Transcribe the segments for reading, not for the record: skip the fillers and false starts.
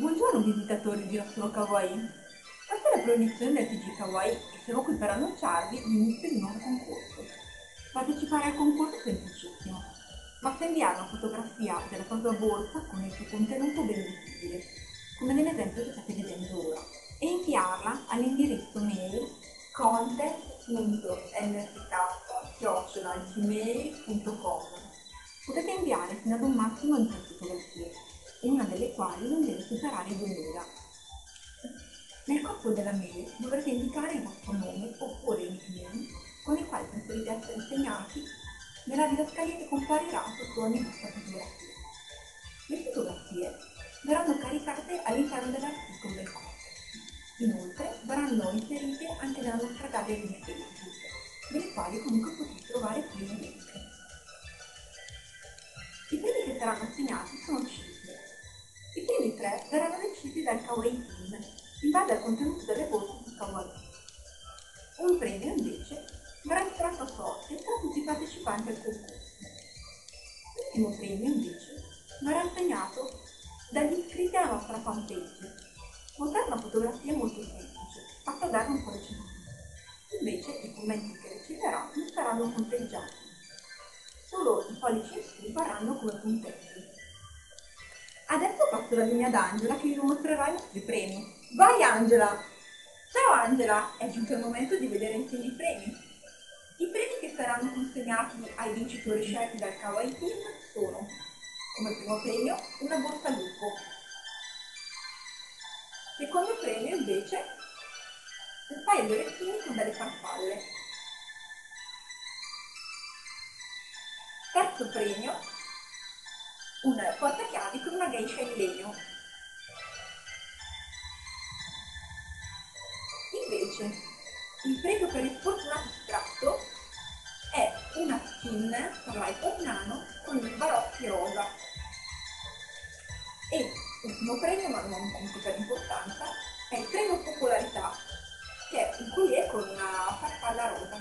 Buongiorno visitatori di non solo Kawaii, questa è la produzione del Tg Kawaii e siamo qui per annunciarvi l'inizio di un nuovo concorso. Partecipare al concorso è semplicissimo, basta inviare una fotografia della propria borsa con il suo contenuto ben visibile, come nell'esempio che state vedendo ora, e inviarla all'indirizzo mail contest.nsk@gmail.com. Potete inviare fino ad un massimo di 3 fotografie, una delle quali non deve superare i 2000. Nel corpo della mail dovrete indicare il vostro nome oppure il nickname con il quale preferite essere segnati nella didascalia che comparirà sotto ogni vostra fotografia. Le fotografie verranno caricate all'interno dell'articolo del corso. Inoltre verranno inserite anche nella nostra galleria di Facebook, delle quali comunque potete trovare qui il link. I premi che saranno assegnati sono 5. I primi 3 verranno decisi dal Kawaii Team, in base al contenuto delle borse di Kawaii. Un premio, invece, verrà estratto a sorte tra tutti i partecipanti al concorso. L'ultimo premio, invece, verrà assegnato dagli iscritti alla nostra fanpage. Votare una fotografia è molto semplice, basta dare un pollice. Invece i commenti che riceverà non saranno punteggiati. Solo i pollici in su varranno come punteggi. Adesso passo la linea ad Angela che vi mostrerà i nostri premi. Vai Angela! Ciao Angela! È giunto il momento di vedere insieme i premi. I premi che saranno consegnati ai vincitori scelti dal Kawaii Team sono, come primo premio, una borsa al lupo. Secondo premio invece un paio di orecchini con delle farfalle. Terzo premio un portachiavi con una geisha in legno. Invece il premio per il fortunato estratto è una skin per l'iPhone Nano con il barocchi rosa. E l'ultimo premio, ma non comunque per importanza, è il premio popolarità, che è in cui è con una farfalla rosa.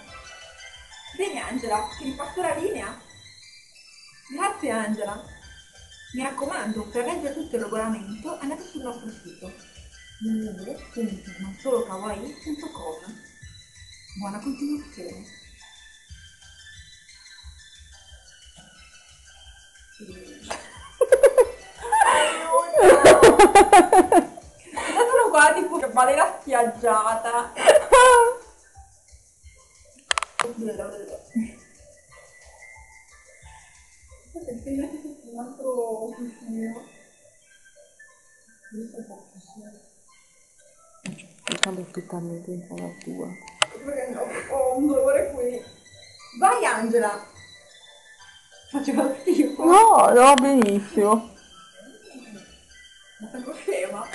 Bene Angela, ti ripasso la linea. Grazie Angela. Mi raccomando, per leggere tutto il regolamento andate sul nostro sito www.nonsolokawaii.com. Buona continuazione. Sono qua tipo che vale la spiaggiata. Un altro cuscino. Questo è un po' cuscino. Facciamo totalmente in la tua. Perché ho un dolore qui. Vai Angela! Faceva schifo. No, no, benissimo. Ma sono scema.